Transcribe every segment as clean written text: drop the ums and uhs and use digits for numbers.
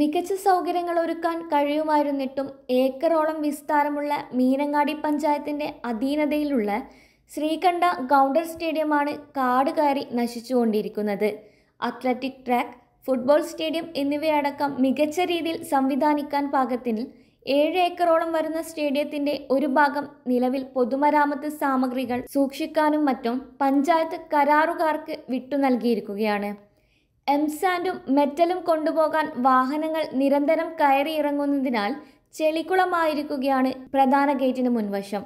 മികച്ച സൗകര്യങ്ങൾ ഒരുക്കാൻ കഴിയുമായിരുന്നിട്ടും ഏക്കറോളം വിസ്താരമുള്ള മീനങ്ങാടി പഞ്ചായത്തിൻ്റെ അധീനതയിലുള്ള ശ്രീകണ്ഠ ഗൗഡർ സ്റ്റേഡിയമാണ് കാട് കയറി നശിച്ചുകൊണ്ടിരിക്കുന്നത്. അത്ലറ്റിക് ട്രാക്ക്, ഫുട്ബോൾ സ്റ്റേഡിയം എന്നിവയടക്കം മികച്ച രീതിയിൽ സംവിധാനിക്കാൻ പാകത്തിന് 7 ഏക്കറോളം വരുന്ന സ്റ്റേഡിയത്തിൻ്റെ ഒരു ഭാഗം നിലവിൽ പൊതുമരാമത്ത് സാമഗ്രികൾ സൂക്ഷിക്കാനും മറ്റും പഞ്ചായത്ത് കരാറുകാർക്ക് വിട്ടുനൽകിയിരിക്കുകയാണ്. എംസാൻഡും മെറ്റലും കൊണ്ടുപോകാൻ വാഹനങ്ങൾ നിരന്തരം കയറിയിറങ്ങുന്നതിനാൽ ചെളിക്കുളമായിരിക്കുകയാണ് പ്രധാന ഗേറ്റിന് മുൻവശം.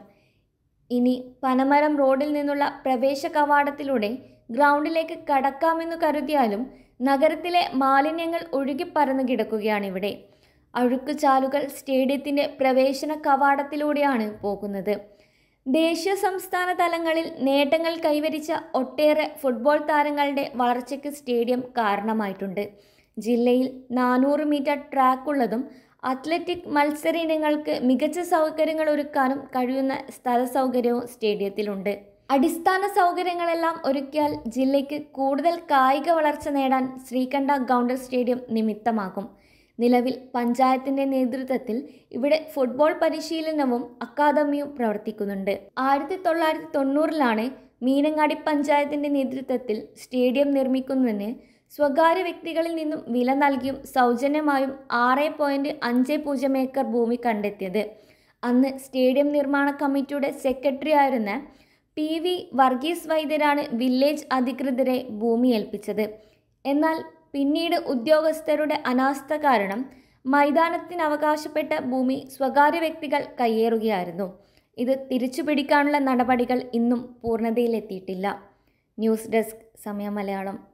ഇനി പനമരം റോഡിൽ നിന്നുള്ള പ്രവേശ കവാടത്തിലൂടെ ഗ്രൗണ്ടിലേക്ക് കടക്കാമെന്നു കരുതിയാലും നഗരത്തിലെ മാലിന്യങ്ങൾ ഒഴുകിപ്പറന്നു കിടക്കുകയാണിവിടെ. അഴുക്കുചാലുകൾ സ്റ്റേഡിയത്തിൻ്റെ പ്രവേശന കവാടത്തിലൂടെയാണ് പോകുന്നത്. ദേശീയ സംസ്ഥാന തലങ്ങളിൽ നേട്ടങ്ങൾ കൈവരിച്ച ഒട്ടേറെ ഫുട്ബോൾ താരങ്ങളുടെ വളർച്ചയ്ക്ക് സ്റ്റേഡിയം കാരണമായിട്ടുണ്ട്. ജില്ലയിൽ 400 മീറ്റർ ട്രാക്കുള്ളതും അത്ലറ്റിക് മത്സര ഇനങ്ങൾക്ക് മികച്ച സൗകര്യങ്ങൾ ഒരുക്കാനും കഴിയുന്ന സ്ഥല സൗകര്യവും സ്റ്റേഡിയത്തിലുണ്ട്. അടിസ്ഥാന സൗകര്യങ്ങളെല്ലാം ഒരുക്കിയാൽ ജില്ലയ്ക്ക് കൂടുതൽ കായിക വളർച്ച നേടാൻ ശ്രീകണ്ഠ ഗൗഡർ സ്റ്റേഡിയം നിമിത്തമാകും. നിലവിൽ പഞ്ചായത്തിൻ്റെ നേതൃത്വത്തിൽ ഇവിടെ ഫുട്ബോൾ പരിശീലനവും അക്കാദമിയും പ്രവർത്തിക്കുന്നുണ്ട്. 1990-ലാണ് മീനങ്ങാടി പഞ്ചായത്തിൻ്റെ നേതൃത്വത്തിൽ സ്റ്റേഡിയം നിർമ്മിക്കുന്നതിന് സ്വകാര്യ വ്യക്തികളിൽ നിന്നും വില നൽകിയും സൗജന്യമായും 6.50 ഏക്കർ ഭൂമി കണ്ടെത്തിയത്. അന്ന് സ്റ്റേഡിയം നിർമ്മാണ കമ്മിറ്റിയുടെ സെക്രട്ടറി ആയിരുന്ന PV വർഗീസ് വൈദ്യരാണ് വില്ലേജ് അധികൃതരെ ഭൂമി ഏൽപ്പിച്ചത്. എന്നാൽ പിന്നീട് ഉദ്യോഗസ്ഥരുടെ അനാസ്ഥ കാരണം മൈതാനത്തിനവകാശപ്പെട്ട ഭൂമി സ്വകാര്യ വ്യക്തികൾ കയ്യേറുകയായിരുന്നു. ഇത് തിരിച്ചുപിടിക്കാനുള്ള നടപടികൾ ഇന്നും പൂർണ്ണതയിലെത്തിയിട്ടില്ല. ന്യൂസ് ഡെസ്ക്, സമയ മലയാളം.